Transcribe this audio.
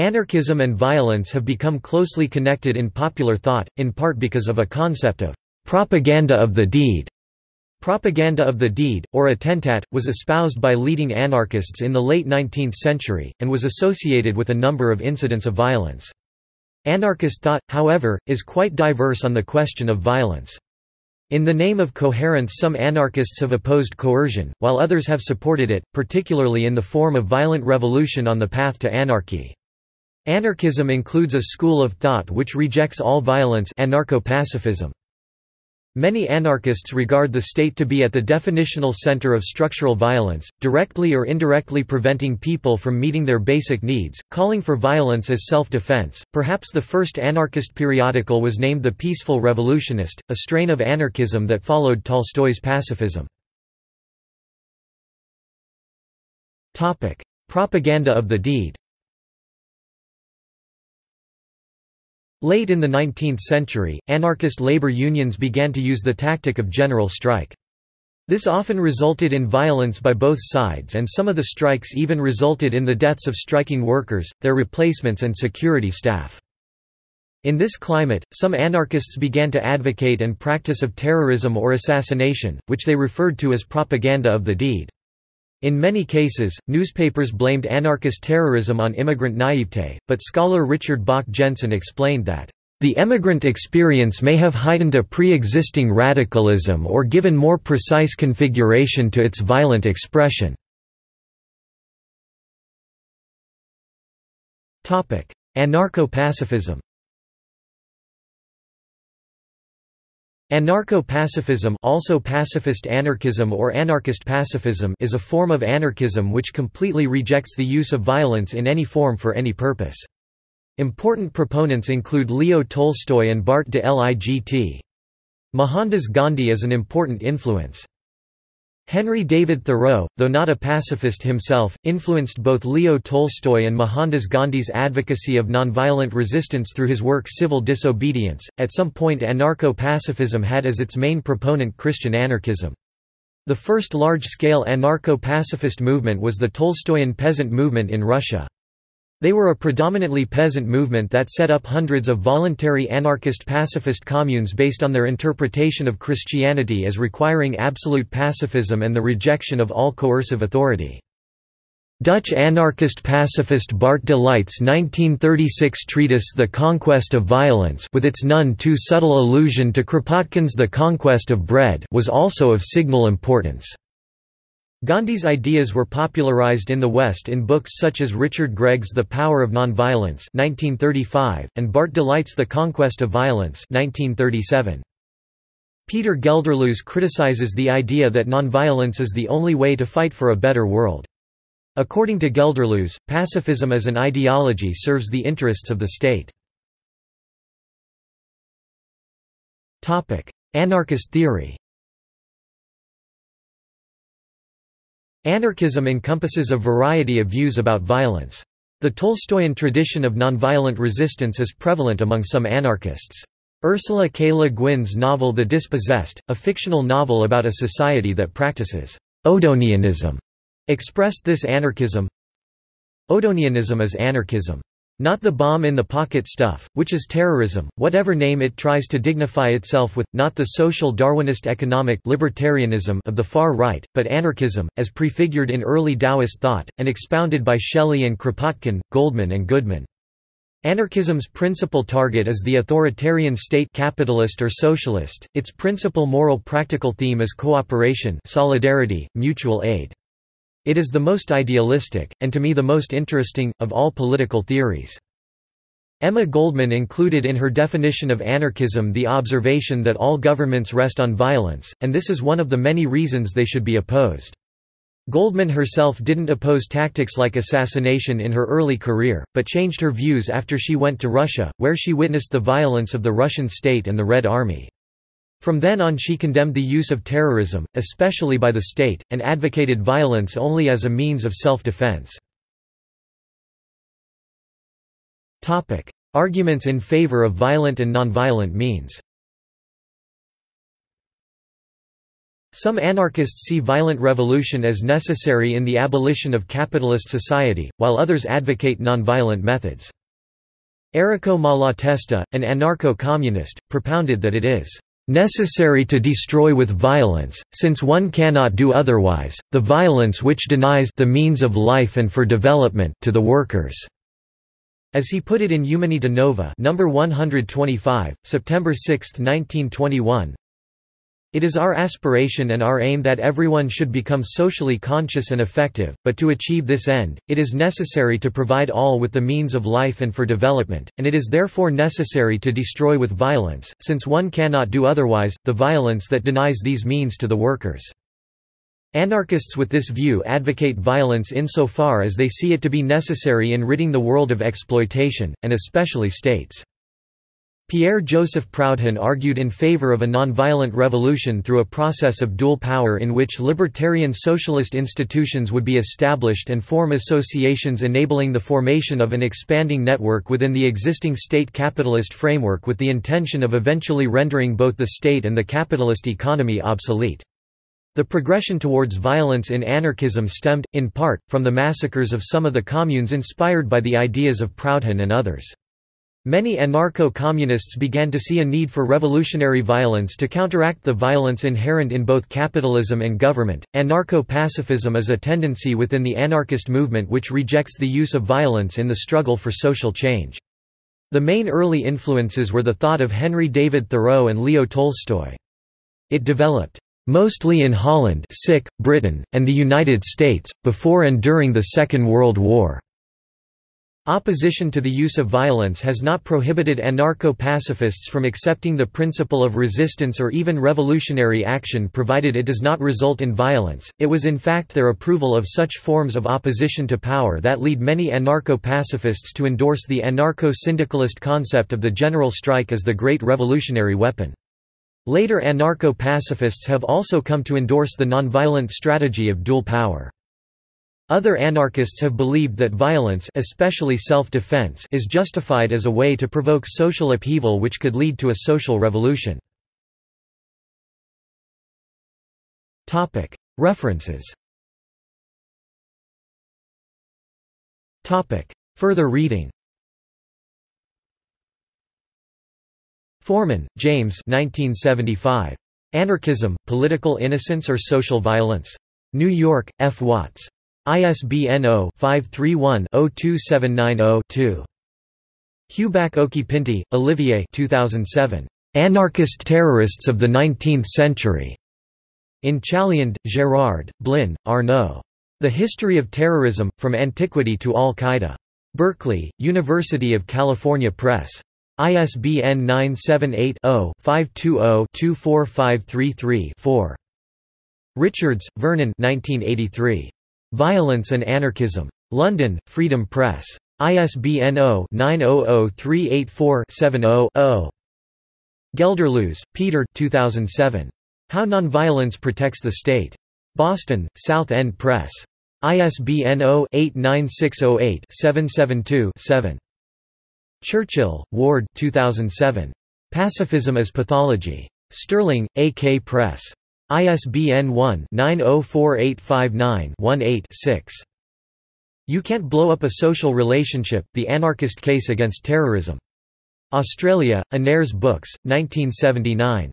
Anarchism and violence have become closely connected in popular thought, in part because of a concept of propaganda of the deed. Propaganda of the deed, or attentat, was espoused by leading anarchists in the late 19th century, and was associated with a number of incidents of violence. Anarchist thought, however, is quite diverse on the question of violence. In the name of coherence, some anarchists have opposed coercion, while others have supported it, particularly in the form of violent revolution on the path to anarchy. Anarchism includes a school of thought which rejects all violence, anarcho-pacifism. Many anarchists regard the state to be at the definitional center of structural violence, directly or indirectly preventing people from meeting their basic needs, calling for violence as self-defense. Perhaps the first anarchist periodical was named The Peaceful Revolutionist, a strain of anarchism that followed Tolstoy's pacifism. Topic: Propaganda of the deed. Late in the 19th century, anarchist labor unions began to use the tactic of general strike. This often resulted in violence by both sides, and some of the strikes even resulted in the deaths of striking workers, their replacements and security staff. In this climate, some anarchists began to advocate and practice of terrorism or assassination, which they referred to as propaganda of the deed. In many cases, newspapers blamed anarchist terrorism on immigrant naivete, but scholar Richard Bach Jensen explained that, "...the emigrant experience may have heightened a pre-existing radicalism or given more precise configuration to its violent expression." Anarcho-pacifism. Anarcho-pacifism, also pacifist anarchism or anarchist pacifism, is a form of anarchism which completely rejects the use of violence in any form for any purpose. Important proponents include Leo Tolstoy and Bart de Ligt. Mohandas Gandhi is an important influence. Henry David Thoreau, though not a pacifist himself, influenced both Leo Tolstoy and Mohandas Gandhi's advocacy of nonviolent resistance through his work Civil Disobedience. At some point, anarcho-pacifism had as its main proponent Christian anarchism. The first large-scale anarcho-pacifist movement was the Tolstoyan peasant movement in Russia. They were a predominantly peasant movement that set up hundreds of voluntary anarchist pacifist communes based on their interpretation of Christianity as requiring absolute pacifism and the rejection of all coercive authority. Dutch anarchist pacifist Bart de Ligt's 1936 treatise The Conquest of Violence, with its none too subtle allusion to Kropotkin's The Conquest of Bread, was also of signal importance. Gandhi's ideas were popularized in the West in books such as Richard Gregg's The Power of Nonviolence (1935) and Bart de Ligt's The Conquest of Violence (1937). Peter Gelderloos criticizes the idea that nonviolence is the only way to fight for a better world. According to Gelderloos, pacifism as an ideology serves the interests of the state. Topic: Anarchist theory. Anarchism encompasses a variety of views about violence. The Tolstoyan tradition of nonviolent resistance is prevalent among some anarchists. Ursula K. Le Guin's novel The Dispossessed, a fictional novel about a society that practices Odonianism, expressed this anarchism. Odonianism is anarchism. Not the bomb-in-the-pocket stuff, which is terrorism, whatever name it tries to dignify itself with, not the social Darwinist economic libertarianism of the far right, but anarchism, as prefigured in early Taoist thought, and expounded by Shelley and Kropotkin, Goldman and Goodman. Anarchism's principal target is the authoritarian state, capitalist or socialist. Its principal moral practical theme is cooperation, solidarity, mutual aid. It is the most idealistic, and to me the most interesting, of all political theories. Emma Goldman included in her definition of anarchism the observation that all governments rest on violence, and this is one of the many reasons they should be opposed. Goldman herself didn't oppose tactics like assassination in her early career, but changed her views after she went to Russia, where she witnessed the violence of the Russian state and the Red Army. From then on she condemned the use of terrorism, especially by the state, and advocated violence only as a means of self-defense. Arguments in favor of violent and nonviolent means. Some anarchists see violent revolution as necessary in the abolition of capitalist society, while others advocate nonviolent methods. Errico Malatesta, an anarcho-communist, propounded that it is necessary to destroy with violence, since one cannot do otherwise, the violence which denies the means of life and for development to the workers. As he put it in Umanità Nova, number 125, September 6, 1921, "It is our aspiration and our aim that everyone should become socially conscious and effective, but to achieve this end, it is necessary to provide all with the means of life and for development, and it is therefore necessary to destroy with violence, since one cannot do otherwise, the violence that denies these means to the workers." Anarchists with this view advocate violence insofar as they see it to be necessary in ridding the world of exploitation, and especially states. Pierre-Joseph Proudhon argued in favor of a nonviolent revolution through a process of dual power in which libertarian socialist institutions would be established and form associations enabling the formation of an expanding network within the existing state capitalist framework with the intention of eventually rendering both the state and the capitalist economy obsolete. The progression towards violence in anarchism stemmed, in part, from the massacres of some of the communes inspired by the ideas of Proudhon and others. Many anarcho-communists began to see a need for revolutionary violence to counteract the violence inherent in both capitalism and government. Anarcho-pacifism is a tendency within the anarchist movement which rejects the use of violence in the struggle for social change. The main early influences were the thought of Henry David Thoreau and Leo Tolstoy. It developed mostly in Holland, Britain, and the United States, before and during the Second World War. Opposition to the use of violence has not prohibited anarcho-pacifists from accepting the principle of resistance or even revolutionary action provided it does not result in violence. It was in fact their approval of such forms of opposition to power that lead many anarcho-pacifists to endorse the anarcho-syndicalist concept of the general strike as the great revolutionary weapon. Later anarcho-pacifists have also come to endorse the nonviolent strategy of dual power. Other anarchists have believed that violence, especially self-defense, is justified as a way to provoke social upheaval which could lead to a social revolution. Topic: References. Topic: Further reading. Foreman, James, 1975. Anarchism: Political Innocence or Social Violence? New York, F. Watts. ISBN 0-531-02790-2. Huback Okipinti, Olivier, 2007. Anarchist Terrorists of the 19th Century. In Chaliand, Gérard, Blin, Arnaud. The History of Terrorism, From Antiquity to Al-Qaeda. Berkeley, University of California Press. ISBN 978-0-520-24533-4. Richards, Vernon, 1983. Violence and Anarchism. London, Freedom Press. ISBN 0-900384-70-0. Gelderloos, Peter, 2007. How Nonviolence Protects the State. Boston, South End Press. ISBN 0-89608-772-7. Churchill, Ward, 2007. Pacifism as Pathology. Sterling, AK Press. ISBN 1-904859-18-6. You Can't Blow Up a Social Relationship, The Anarchist Case Against Terrorism. Australia, Annairs Books, 1979.